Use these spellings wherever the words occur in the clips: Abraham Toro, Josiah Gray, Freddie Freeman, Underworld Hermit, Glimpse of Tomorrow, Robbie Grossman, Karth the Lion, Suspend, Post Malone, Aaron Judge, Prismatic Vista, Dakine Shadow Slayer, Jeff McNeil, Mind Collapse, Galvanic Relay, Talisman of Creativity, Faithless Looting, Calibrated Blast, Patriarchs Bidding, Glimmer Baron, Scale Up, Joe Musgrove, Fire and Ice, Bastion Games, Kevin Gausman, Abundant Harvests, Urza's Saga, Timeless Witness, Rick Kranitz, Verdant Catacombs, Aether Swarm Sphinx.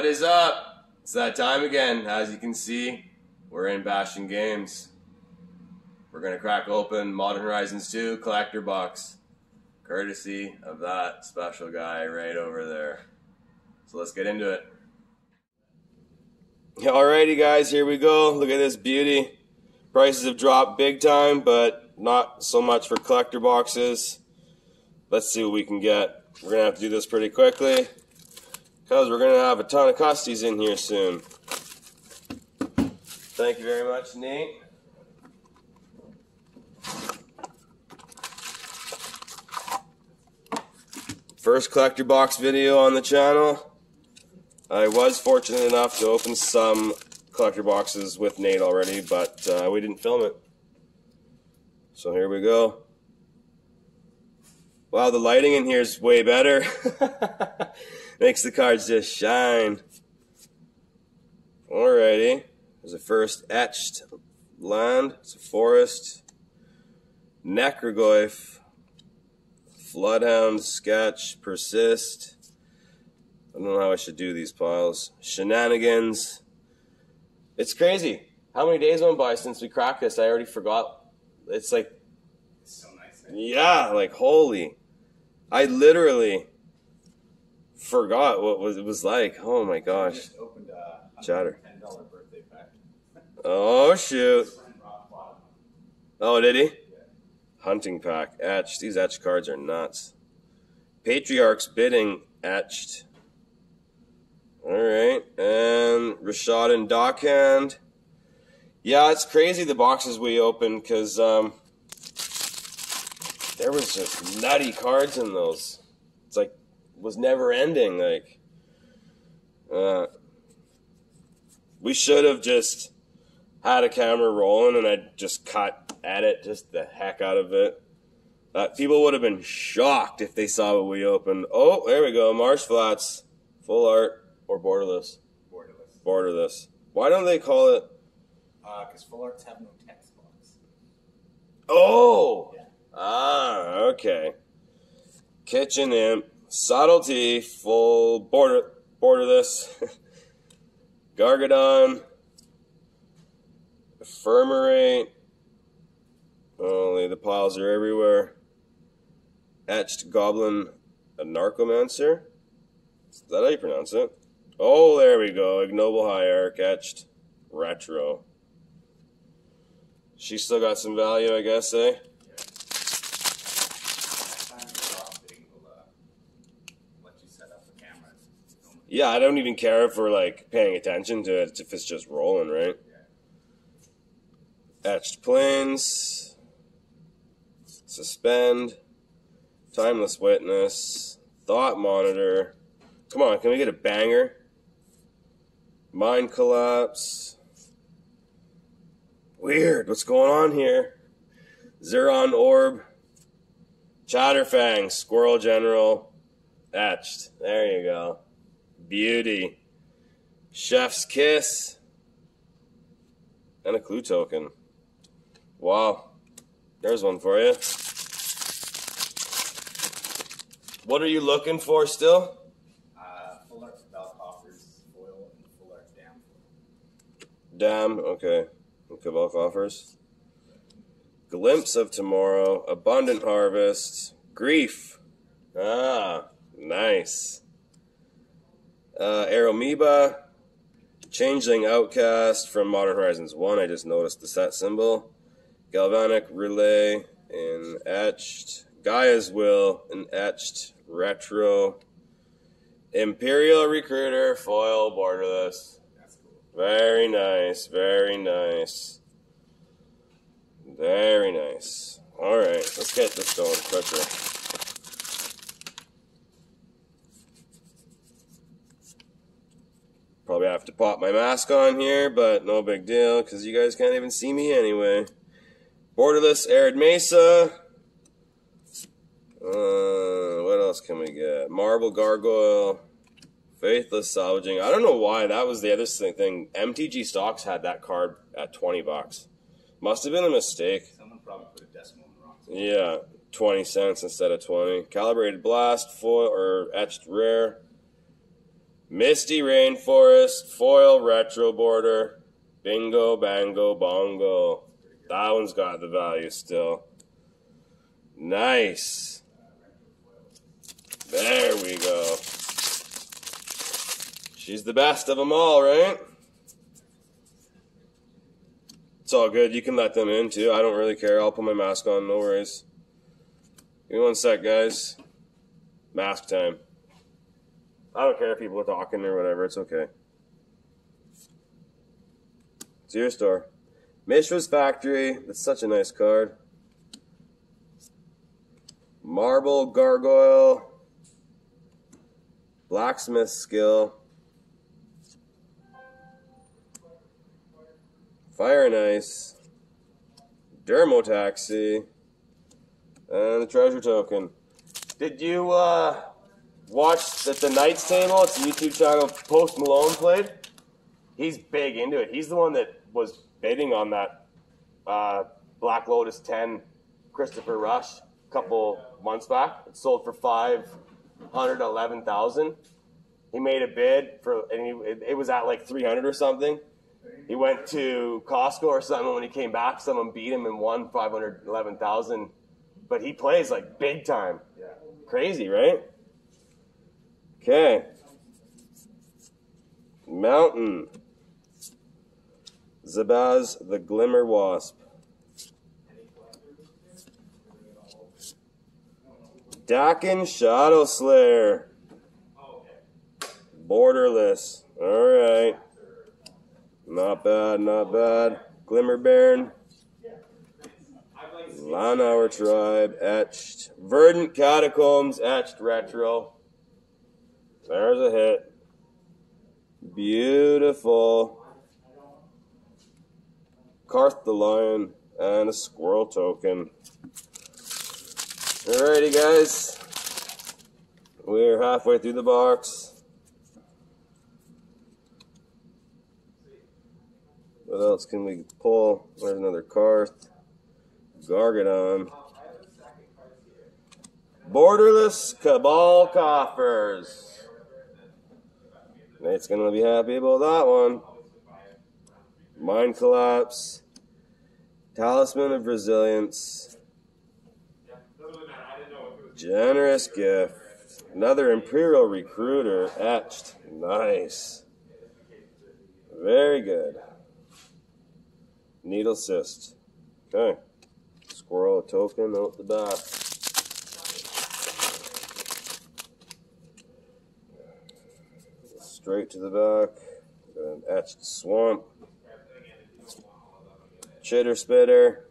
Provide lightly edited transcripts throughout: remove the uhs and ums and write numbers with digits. What is up? It's that time again. As you can see, we're in Bastion Games. We're going to crack open Modern Horizons 2 Collector Box, courtesy of that special guy right over there. So let's get into it. Alrighty guys, here we go. Look at this beauty. Prices have dropped big time, but not so much for collector boxes. Let's see what we can get. We're going to have to do this pretty quickly, because we're going to have a ton of custies in here soon. Thank you very much, Nate. First collector box video on the channel. I was fortunate enough to open some collector boxes with Nate already, but we didn't film it. So here we go. Wow, the lighting in here is way better. Makes the cards just shine. Alrighty. There's the first etched land. It's a forest. Necrogoyf. Floodhound, sketch, persist. I don't know how I should do these piles. Shenanigans. It's crazy. How many days went by since we cracked this? I already forgot. It's like, it's so nice. Yeah, like holy. I literally forgot what it was like. Oh my gosh. Just opened a Chatter. $10 birthday pack. Oh shoot. Oh, did he? Hunting pack, etched. These etched cards are nuts. Patriarchs Bidding, etched. Alright, and Rashad and Dockhand. Yeah, it's crazy the boxes we opened, because there was just nutty cards in those. It's like, was never ending. Like, we should have just had a camera rolling and I'd just cut at it, just the heck out of it. People would have been shocked if they saw what we opened. Oh, there we go. Marsh Flats, full art or borderless? Borderless. Borderless. Why don't they call it? Because full arts have no text box. Oh! Yeah. Ah, okay. Kitchen Imp, Subtlety, full borderless. Gargadon, Infirmary. Only the piles are everywhere. Etched Goblin Anarchomancer. Is that how you pronounce it? Oh, there we go. Ignoble Hierarch, etched retro. She's still got some value, I guess, eh? Yeah. Next time you're off, they will let you set up the camera. Yeah, I don't even care if we're like paying attention to it, if it's just rolling, right? Yeah. Etched planes. Suspend, Timeless Witness, Thought Monitor. Come on, can we get a banger? Mind Collapse. Weird, what's going on here? Zeron Orb, Chatterfang, Squirrel General, etched. There you go. Beauty. Chef's Kiss, and a clue token. Wow. There's one for you. What are you looking for still? Full art valve coffers, foil, and full art dam. Dam, okay. Cabal coffers. Glimpse of Tomorrow, Abundant Harvests, Grief. Ah, nice. Aeromiba, Changeling Outcast from Modern Horizons 1. I just noticed the set symbol. Galvanic Relay in etched. Gaia's Will in etched. Retro. Imperial Recruiter, foil, borderless. That's cool. Very nice, very nice. Very nice. Alright, let's get this going quicker. Probably have to pop my mask on here, but no big deal, because you guys can't even see me anyway. Borderless, Arid Mesa. What else can we get? Marble Gargoyle. Faithless Salvaging. I don't know why that was the other thing. MTG Stocks had that card at 20 bucks. Must have been a mistake. Someone probably put a decimal in wrong. Yeah, 20 cents instead of 20. Calibrated Blast, foil, or etched rare. Misty Rainforest, foil retro border, bingo, bango, bongo. That one's got the value still. Nice. There we go. She's the best of them all, right? It's all good. You can let them in, too. I don't really care. I'll put my mask on. No worries. Give me one sec, guys. Mask time. I don't care if people are talking or whatever. It's okay. It's your store. Mishra's Factory. That's such a nice card. Marble Gargoyle. Blacksmith Skill. Fire and Ice. Dermotaxi. And the Treasure Token. Did you, watch at the Knights Table? It's a YouTube channel Post Malone played. He's big into it. He's the one that was bidding on that Black Lotus 10 Christopher Rush a couple months back. It sold for $511,000. He made a bid for, and it was at like 300 or something. He went to Costco or something, and when he came back, someone beat him and won $511,000. But he plays like big time. Crazy, right? Okay. Mountain. Zabaz the Glimmer Wasp. Dakin Shadow Slayer. Borderless. Alright. Not bad, not bad. Glimmer Baron. Lanauer Tribe. Etched. Verdant Catacombs. Etched retro. There's a hit. Beautiful. Karth the Lion and a squirrel token. Alrighty, guys. We're halfway through the box. What else can we pull? There's another Karth. Gargadon. Borderless Cabal Coffers. Nate's gonna be happy about that one. Mind Collapse. Talisman of Resilience. Generous Gift. Another Imperial Recruiter. Etched. Nice. Very good. Needle Cyst. Okay. Squirrel token out the back. Straight to the back. Got an Etched Swamp. Chitter Spitter.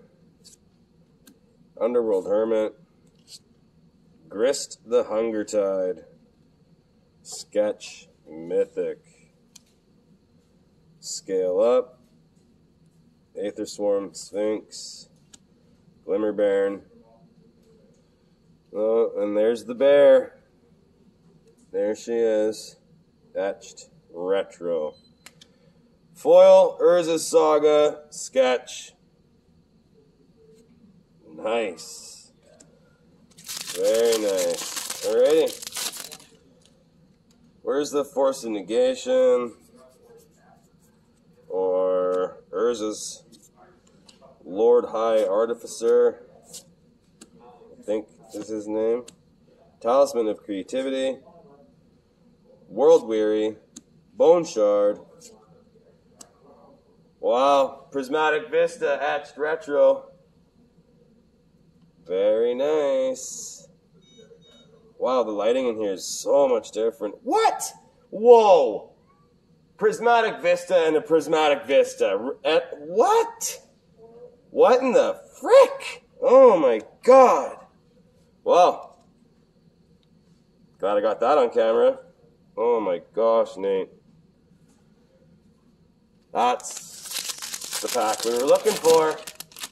Underworld Hermit. Grist the Hunger Tide. Sketch Mythic. Scale Up. Aether Swarm Sphinx. Glimmer Baron. Oh, and there's the bear. There she is. Etched retro. Foil Urza's Saga. Sketch. Nice. Very nice. Alrighty. Where's the Force of Negation? Or Urza's Lord High Artificer. I think is his name. Talisman of Creativity. World Weary, Bone Shard. Wow, Prismatic Vista, etched retro. Very nice. Wow, the lighting in here is so much different. What? Whoa! Prismatic Vista and a Prismatic Vista. What? What in the frick? Oh my god. Wow. Glad I got that on camera. Oh my gosh, Nate. That's the pack we were looking for. That's a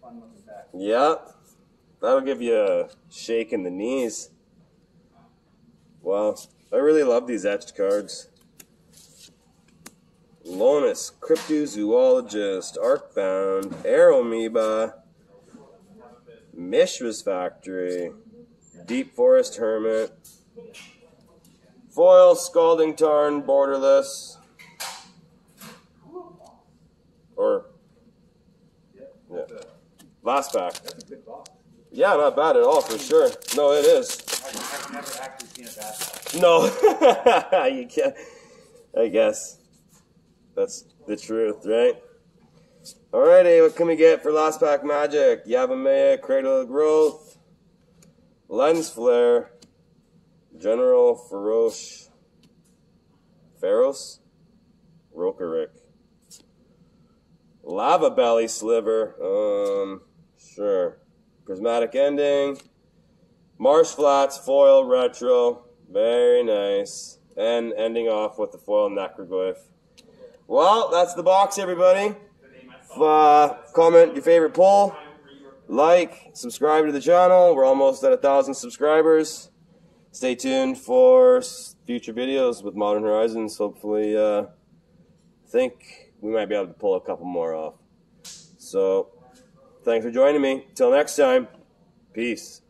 fun looking pack. Yeah. That'll give you a shake in the knees. Wow. I really love these etched cards. Lonis, Cryptozoologist, Arcbound, Aeromiba, Mishra's Factory, Deep Forest Hermit, Foil, Scalding Tarn, borderless. Or, yeah. Last pack. That's a good box. Yeah, not bad at all, for sure. No, it is. I've never actually seen a bad box. No. You can't. I guess. That's the truth, right? Alrighty, what can we get for last pack magic? Yavimaya, Cradle of Growth, Lens Flare, General Ferosh, Rokerik, Lava Belly Sliver, sure, Prismatic Ending, Marsh Flats, Foil, Retro, very nice, and ending off with the Foil Necrogoyf. Well, that's the box, everybody. Comment your favorite poll, like, subscribe to the channel. We're almost at 1,000 subscribers. Stay tuned for future videos with Modern Horizons. Hopefully, I think we might be able to pull a couple more off. So, thanks for joining me. Till next time, peace.